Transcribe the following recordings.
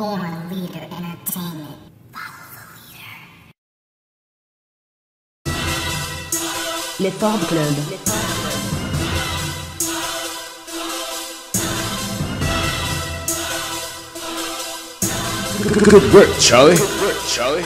Born Leader Entertainment. Follow the leader. Le Port Club. Good work, Charlie. Good work, Charlie.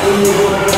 Thank you.